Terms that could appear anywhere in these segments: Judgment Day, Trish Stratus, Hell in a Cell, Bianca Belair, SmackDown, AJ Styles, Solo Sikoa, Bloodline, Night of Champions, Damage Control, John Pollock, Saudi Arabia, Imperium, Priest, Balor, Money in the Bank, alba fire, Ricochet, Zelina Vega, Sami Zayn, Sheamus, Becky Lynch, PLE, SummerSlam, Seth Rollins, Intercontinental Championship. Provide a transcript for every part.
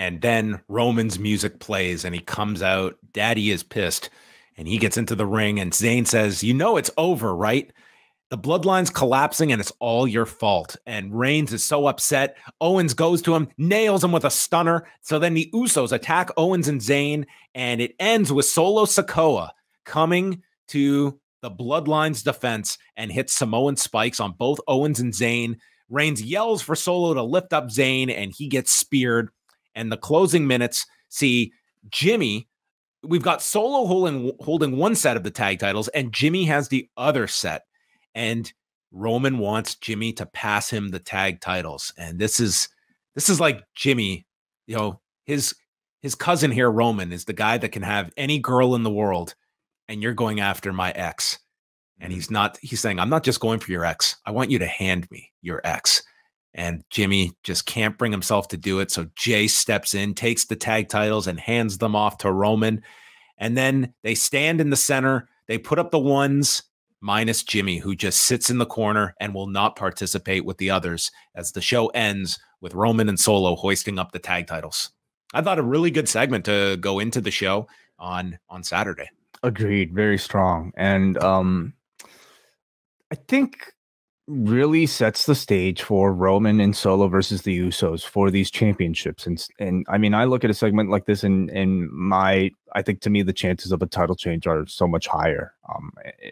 And then Roman's music plays and he comes out. Daddy is pissed and he gets into the ring and Zayn says, you know, it's over, right? The bloodline's collapsing and it's all your fault. And Reigns is so upset. Owens goes to him, nails him with a stunner. So then the Usos attack Owens and Zayn, and it ends with Solo Sikoa coming to the bloodline's defense and hits Samoan spikes on both Owens and Zayn. Reigns yells for Solo to lift up Zayn, and he gets speared. And the closing minutes see Jimmy. We've got Solo holding one set of the tag titles, and Jimmy has the other set. And Roman wants Jimmy to pass him the tag titles. And this is like Jimmy, you know, his cousin here, Roman, is the guy that can have any girl in the world. And you're going after my ex. And he's saying, I'm not just going for your ex. I want you to hand me your ex. And Jimmy just can't bring himself to do it. So Jay steps in, takes the tag titles and hands them off to Roman. And then they stand in the center. They put up the ones, minus Jimmy, who just sits in the corner and will not participate with the others, as the show ends with Roman and Solo hoisting up the tag titles. I thought a really good segment to go into the show on Saturday. Agreed. Very strong. And I think really sets the stage for Roman and Solo versus the Usos for these championships. And I mean, I look at a segment like this and I think to me, the chances of a title change are so much higher.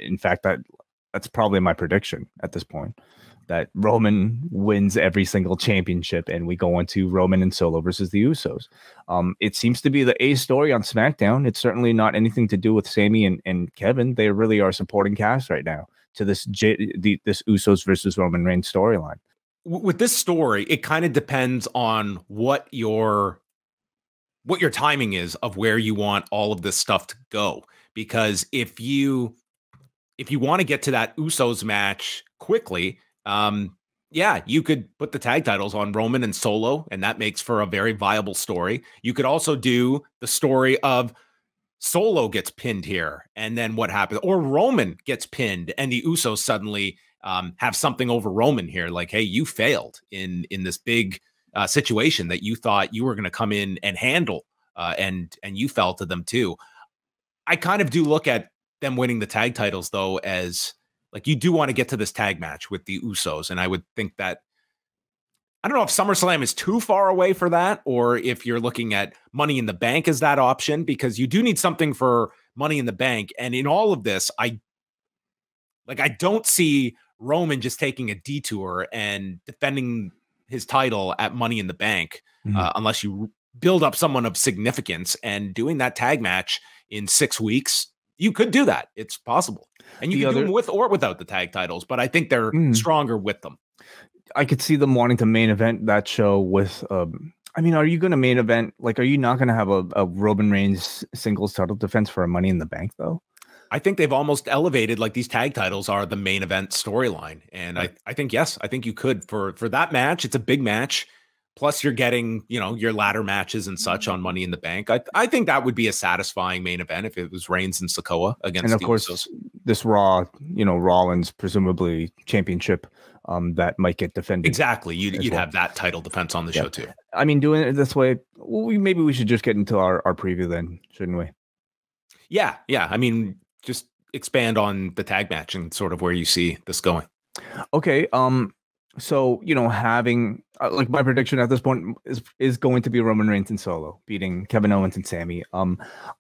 In fact, that's probably my prediction at this point, that Roman wins every single championship and we go into Roman and Solo versus the Usos. It seems to be the A story on SmackDown. It's certainly not anything to do with Sami and Kevin. They really are supporting cast right now to this Usos versus Roman Reigns storyline. With this story, it kind of depends on what your timing is of where you want all of this stuff to go. Because if you want to get to that Usos match quickly, yeah, you could put the tag titles on Roman and Solo, and that makes for a very viable story. You could also do the story of Solo gets pinned here, and then what happens? Or Roman gets pinned, and the Usos suddenly have something over Roman here. Like, hey, you failed in this big situation that you thought you were going to come in and handle, and you fell to them too. I kind of do look at them winning the tag titles, though, as like you do want to get to this tag match with the Usos, and I would think that I don't know if SummerSlam is too far away for that, or if you're looking at Money in the Bank as that option, because you do need something for Money in the Bank. And in all of this, I don't see Roman just taking a detour and defending his title at Money in the Bank, unless you build up someone of significance. And doing that tag match in 6 weeks, you could do that. It's possible. And you can do them with or without the tag titles, but I think they're stronger with them. I could see them wanting to main event that show with, I mean, are you going to main event? Like, are you not going to have a Roman Reigns singles title defense for a Money in the Bank, though? I think they've almost elevated, like, these tag titles are the main event storyline. And right. I think, yes, I think you could for that match. It's a big match. Plus you're getting, you know, your ladder matches and such on Money in the Bank. I think that would be a satisfying main event if it was Reigns and Sikoa against. And of course, Usos. This Raw, you know, Rollins, presumably championship that might get defended. Exactly. You'd have that title defense on the show too. I mean, doing it this way, maybe we should just get into our preview then, shouldn't we? Yeah. Yeah. I mean, just expand on the tag match and sort of where you see this going. Okay. So, you know, having like my prediction at this point is going to be Roman Reigns and Solo beating Kevin Owens and Sami.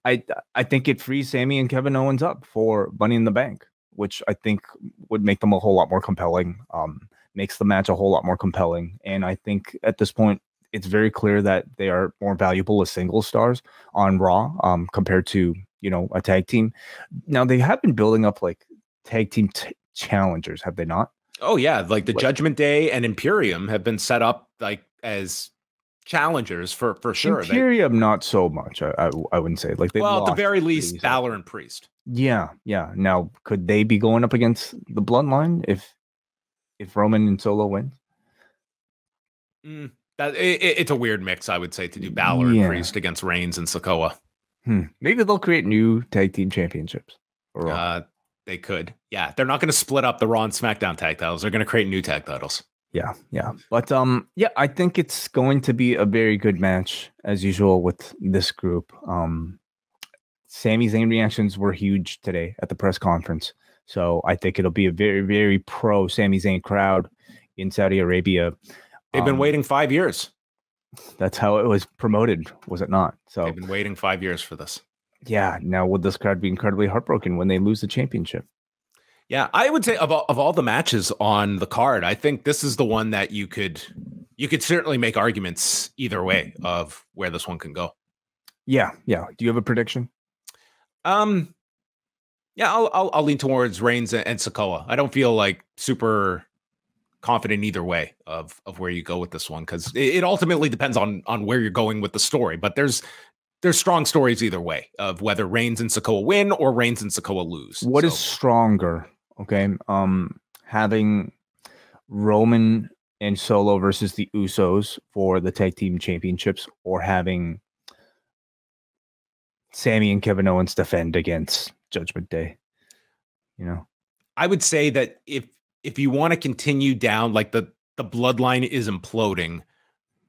I think it frees Sami and Kevin Owens up for Money in the Bank, which I think would make them a whole lot more compelling, makes the match a whole lot more compelling. And I think at this point, it's very clear that they are more valuable as single stars on Raw compared to, you know, a tag team. Now, they have been building up like tag team challengers, have they not? Oh, yeah. Like the Judgment Day and Imperium have been set up like as challengers for sure. Imperium, not so much. I wouldn't say like they well, lost, at the very least, Balor and Priest. Yeah. Yeah. Now, could they be going up against the Bloodline if Roman and Solo win? It's a weird mix, I would say, to do Balor and Priest against Reigns and Sikoa. Maybe they'll create new tag team championships. Or they could. Yeah. They're not going to split up the Raw and SmackDown tag titles. They're going to create new tag titles. Yeah. But yeah, I think it's going to be a very good match as usual with this group. Sami Zayn reactions were huge today at the press conference. So I think it'll be a very, very pro Sami Zayn crowd in Saudi Arabia. They've been waiting 5 years. That's how it was promoted, was it not? So they've been waiting 5 years for this. Yeah. Now, would this crowd be incredibly heartbroken when they lose the championship? Yeah, I would say of all the matches on the card, I think this is the one that you could certainly make arguments either way of where this one can go. Yeah. Do you have a prediction? Yeah, I'll lean towards Reigns and Sikoa. I don't feel like super confident either way of where you go with this one, because it ultimately depends on where you're going with the story. But there's strong stories either way of whether Reigns and Sikoa win or Reigns and Sikoa lose. What is stronger? Okay, having Roman and Solo versus the Usos for the tag team championships, or having Sami and Kevin Owens defend against Judgment Day. You know, I would say that if you want to continue down, like the bloodline is imploding,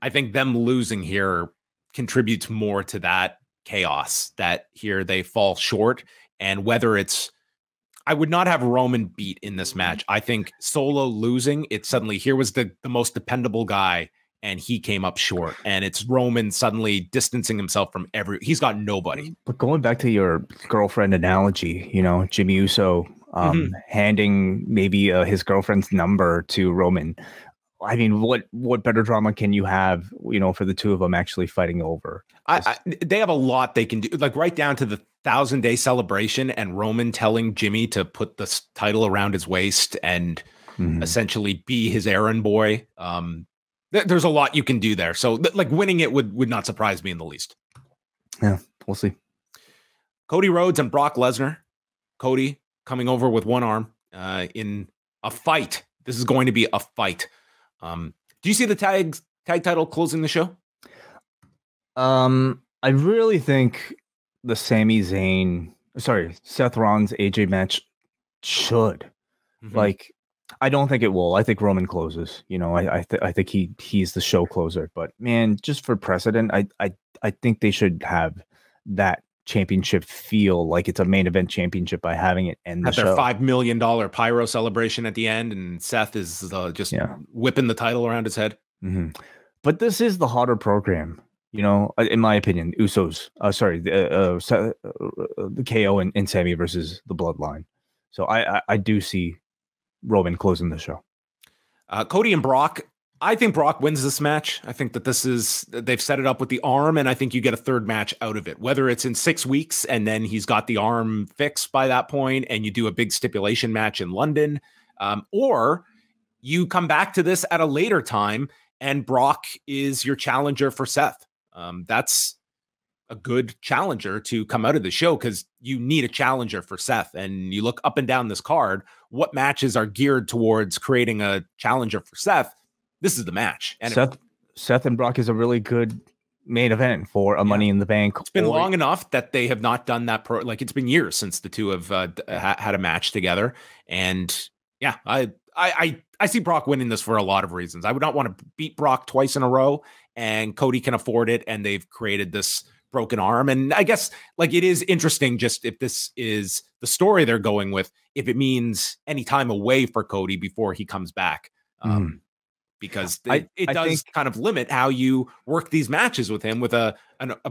I think them losing here contributes more to that chaos, that here they fall short. And whether it's, I would not have Roman beat in this match. I think Solo losing, it suddenly here was the most dependable guy and he came up short, and it's Roman suddenly distancing himself from he's got nobody. But going back to your girlfriend analogy, you know, Jimmy Uso handing maybe his girlfriend's number to Roman. I mean, what better drama can you have, you know, for the two of them actually fighting over? They have a lot they can do, like right down to the 1,000-day celebration and Roman telling Jimmy to put the title around his waist and essentially be his errand boy. There's a lot you can do there. So like winning it would not surprise me in the least. Yeah, we'll see. Cody Rhodes and Brock Lesnar. Cody coming over with one arm in a fight. This is going to be a fight. Do you see the tag title closing the show? I really think the Seth Rollins AJ match should. Like, I don't think it will. I think Roman closes. You know, I think he's the show closer. But man, just for precedent, I think they should have that championship feel like it's a main event championship by having it end the show. At their $5 million pyro celebration at the end, and Seth is just whipping the title around his head. But this is the hotter program, you know, in my opinion. Usos, the KO and Sami versus the Bloodline. So I do see Roman closing the show. Cody and Brock. I think Brock wins this match. I think that they've set it up with the arm, and I think you get a third match out of it, whether it's in 6 weeks and then he's got the arm fixed by that point and you do a big stipulation match in London, or you come back to this at a later time and Brock is your challenger for Seth. That's a good challenger to come out of the show, because you need a challenger for Seth. And you look up and down this card, what matches are geared towards creating a challenger for Seth? This is the match. And Seth and Brock is a really good main event for a Money in the Bank. It's been long enough that they have not done that. Like, it's been years since the two have had a match together. And yeah, I see Brock winning this for a lot of reasons. I would not want to beat Brock twice in a row, and Cody can afford it. And they've created this broken arm. And I guess like it is interesting, just if this is the story they're going with, if it means any time away for Cody before he comes back. Because it does kind of limit how you work these matches with him with a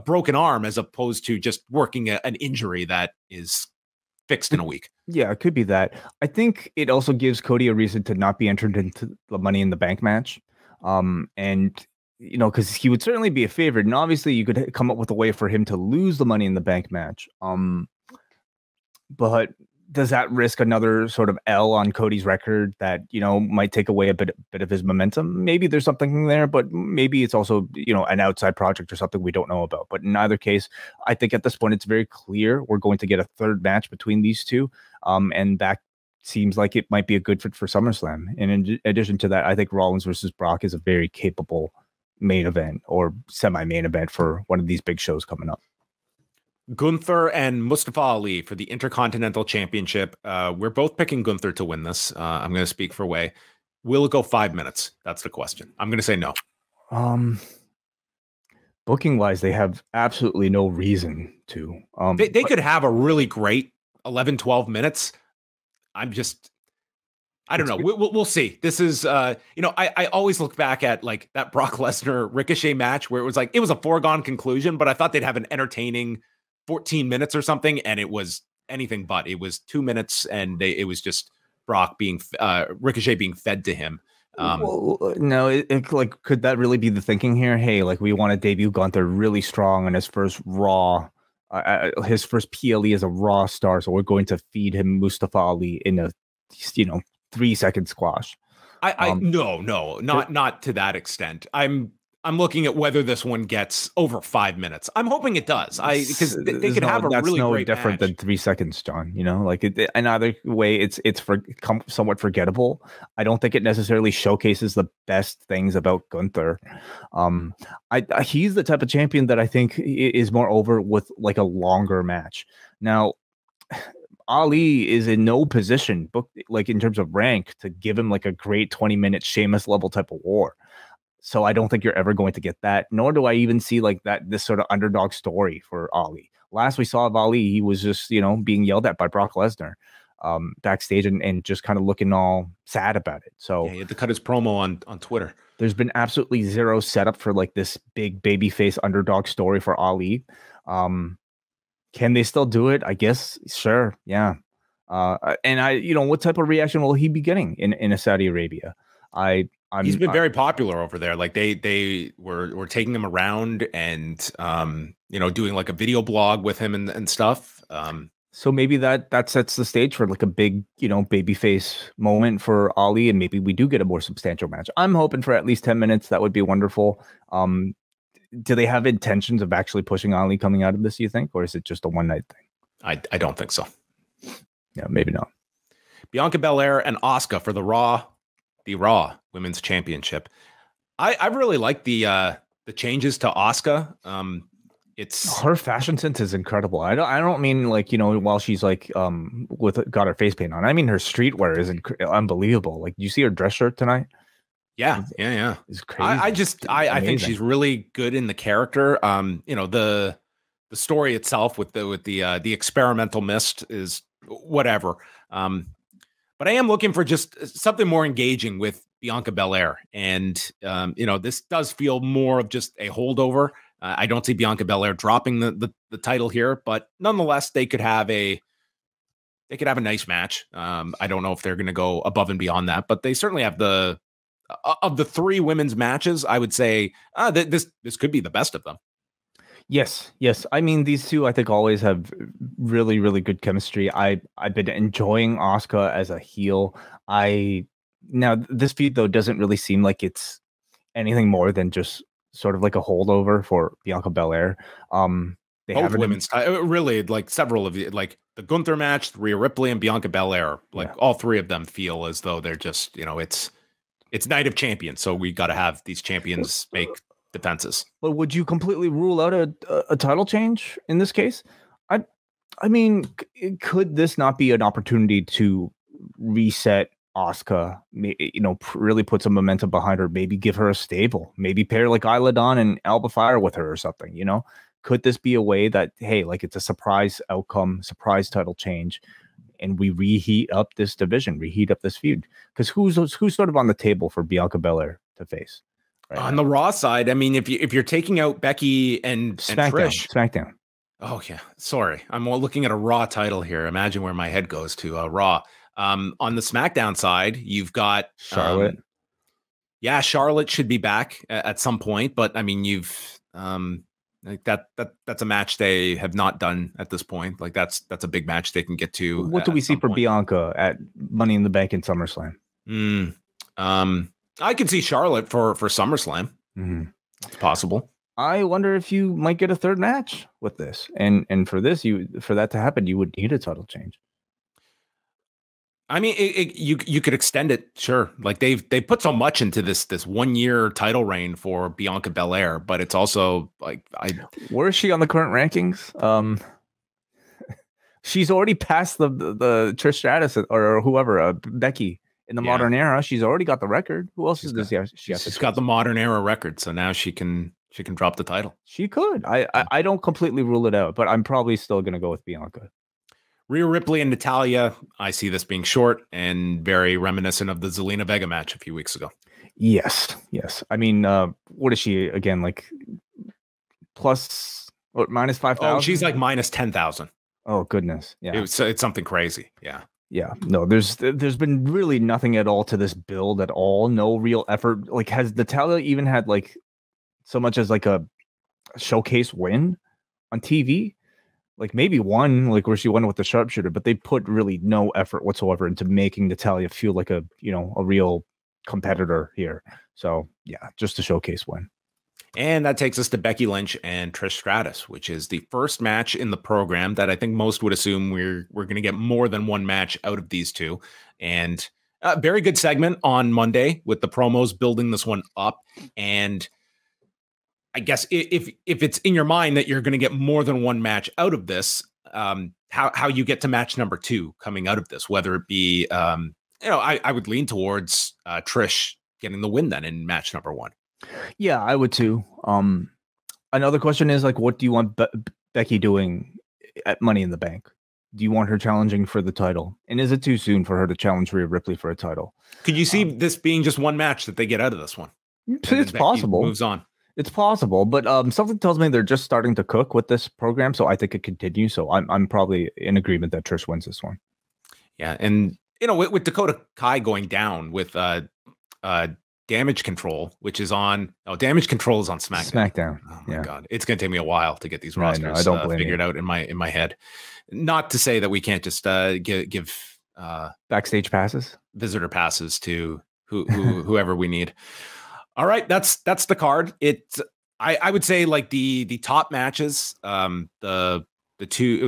broken arm, as opposed to just working an injury that is fixed in a week. Yeah, it could be that. I think it also gives Cody a reason to not be entered into the Money in the Bank match. And, you know, because he would certainly be a favorite. And obviously you could come up with a way for him to lose the Money in the Bank match. But does that risk another sort of L on Cody's record that, you know, might take away a bit of his momentum? Maybe there's something there, but maybe it's also, you know, an outside project or something we don't know about. But in either case, I think at this point it's very clear we're going to get a third match between these two. And that seems like it might be a good fit for SummerSlam. And in addition to that, I think Rollins versus Brock is a very capable main event or semi-main event for one of these big shows coming up. Gunther and Mustafa Ali for the Intercontinental Championship. We're both picking Gunther to win this. I'm going to speak for Way. Will it go 5 minutes? That's the question. I'm going to say no. Booking wise, they have absolutely no reason to. They could have a really great 11, 12 minutes. I don't know. We'll see. This is, you know, I always look back at like that Brock Lesnar Ricochet match where it was like, it was a foregone conclusion, but I thought they'd have an entertaining 14 minutes or something. And it was anything but. It was 2 minutes, and it was just Brock being, Ricochet being fed to him. Well, no, like, could that really be the thinking here? Hey, like, we want to debut Gunther really strong on his first Raw, his first PLE as a Raw star. So we're going to feed him Mustafa Ali in a, you know, 3-second squash. No, not to that extent. I'm looking at whether this one gets over 5 minutes. I'm hoping it does. Because they could have a really great match. That's no different than 3 seconds, John. You know, like in either way, it's somewhat forgettable. I don't think it necessarily showcases the best things about Gunther. He's the type of champion that I think is more over with like a longer match. Now, Ali is in no position, like in terms of rank, to give him like a great 20-minute Sheamus level type of war. So I don't think you're ever going to get that. Nor do I even see like that this sort of underdog story for Ali. Last we saw of Ali, he was just, you know, being yelled at by Brock Lesnar backstage and just kind of looking all sad about it. So yeah, he had to cut his promo on Twitter. There's been absolutely zero setup for like this big babyface underdog story for Ali. Can they still do it? I guess. Sure. Yeah. You know, what type of reaction will he be getting in Saudi Arabia? He's been very popular over there. Like they were taking him around and, you know, doing like a video blog with him and stuff. So maybe that sets the stage for like a big, you know, babyface moment for Ali. And maybe we do get a more substantial match. I'm hoping for at least 10 minutes. That would be wonderful. Do they have intentions of actually pushing Ali coming out of this, you think? Or is it just a one-night thing? I don't think so. Yeah, maybe not. Bianca Belair and Asuka for the Raw Women's Championship. I really like the changes to Asuka. It's her fashion sense is incredible. I don't mean like, you know, while she's like got her face paint on. I mean her streetwear is unbelievable. Like, you see her dress shirt tonight? Yeah. It's crazy. I think she's really good in the character. You know, the story itself with the experimental mist is whatever. But I am looking for just something more engaging with Bianca Belair, and you know, this does feel more of just a holdover. I don't see Bianca Belair dropping the title here, but nonetheless, they could have a nice match. I don't know if they're going to go above and beyond that, but they certainly have the. Of the three women's matches, I would say this could be the best of them. Yes. I mean, these two, I think, always have really, really good chemistry. I've been enjoying Asuka as a heel. Now this feud though doesn't really seem like it's anything more than just sort of like a holdover for Bianca Belair. They have women's really like several of the like the Gunther match, Rhea Ripley, and Bianca Belair. Like all three of them feel as though they're just, you know, It's Night of Champions, so we got to have these champions make defenses. But would you completely rule out a title change in this case? I mean, could this not be an opportunity to reset Asuka? You know, really put some momentum behind her. Maybe give her a stable. Maybe pair like Isla Dawn and Alba Fire with her or something. You know, could this be a way that, hey, like it's a surprise outcome, surprise title change? And we reheat up this division, reheat up this feud. Because who's sort of on the table for Bianca Belair to face? Right on now? The Raw side, I mean, if you're taking out Becky and Trish, SmackDown. Oh yeah, sorry, I'm looking at a Raw title here. Imagine where my head goes to Raw. On the SmackDown side, you've got Charlotte. Charlotte should be back at some point, but I mean, you've like that's a match they have not done at this point. Like that's a big match they can get to. What do we see for Bianca at Money in the Bank in SummerSlam? I can see Charlotte for SummerSlam. It's possible. I wonder if you might get a third match with this, and for this, for that to happen, you would need a title change. I mean, you could extend it, sure. Like they put so much into this 1 year title reign for Bianca Belair, but it's also like where is she on the current rankings? She's already passed the Trish Stratus or whoever, Becky in the modern era. She's already got the record. Who else she's got the modern era record, so now she can drop the title. She could. I don't completely rule it out, but I'm probably still going to go with Bianca. Rhea Ripley and Natalya, I see this being short and very reminiscent of the Zelina Vega match a few weeks ago. Yes, yes. I mean, what is she again? Like plus or minus 5,000? Oh, she's like minus 10,000. Oh goodness, yeah. It's something crazy, yeah. Yeah, no, there's been really nothing at all to this build at all. No real effort. Like, has Natalya even had like so much as like a showcase win on TV? Like maybe one, like where she won with the sharpshooter, but they put really no effort whatsoever into making Natalya feel like a, you know, a real competitor here. So yeah, just a showcase win. And that takes us to Becky Lynch and Trish Stratus, which is the first match in the program that I think most would assume we're going to get more than one match out of these two. And a very good segment on Monday with the promos building this one up. And I guess if it's in your mind that you're going to get more than one match out of this, how you get to match number two coming out of this, whether it be, you know, I would lean towards Trish getting the win then in match number one. Yeah, I would too. Another question is like, what do you want Becky doing at Money in the Bank? Do you want her challenging for the title? And is it too soon for her to challenge Rhea Ripley for a title? Could you see this being just one match that they get out of this one? It's possible. Moves on. It's possible, but something tells me they're just starting to cook with this program, so I think it continues. So I'm probably in agreement that Trish wins this one. Yeah, and you know, with Dakota Kai going down with Damage Control, which is on Damage Control is on SmackDown. Oh my god, it's gonna take me a while to get these rosters figured out in my head. Not to say that we can't just give backstage passes, visitor passes to whoever we need. All right, that's the card. I would say like the top matches, the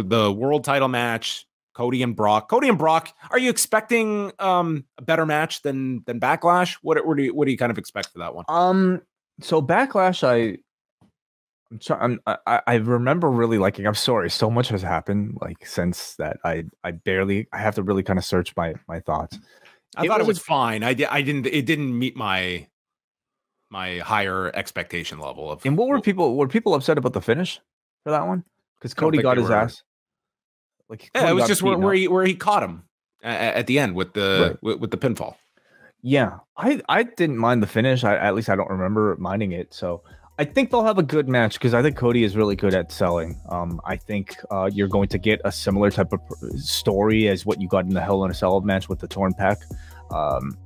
world title match, Cody and Brock. Cody and Brock. Are you expecting a better match than Backlash? What do you kind of expect for that one? So Backlash, I remember really liking. I'm sorry, so much has happened like since that. I have to really kind of search my thoughts. I thought it was fine. It didn't meet my higher expectation level of. And what were people upset about the finish for that one? Because Cody got his ass. Like yeah, it was just where he caught him at the end with the with the pinfall. Yeah, I didn't mind the finish. At least I don't remember minding it. So I think they'll have a good match because I think Cody is really good at selling. I think you're going to get a similar type of story as what you got in the Hell in a Cell match with the torn pec.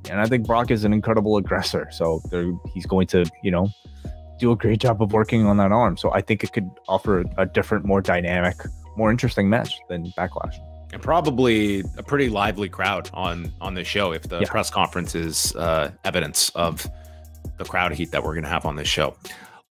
And I think Brock is an incredible aggressor, so he's going to, you know, do a great job of working on that arm. So I think it could offer a different, more dynamic, more interesting match than Backlash, and probably a pretty lively crowd on the show if the press conference is evidence of the crowd heat that we're going to have on this show.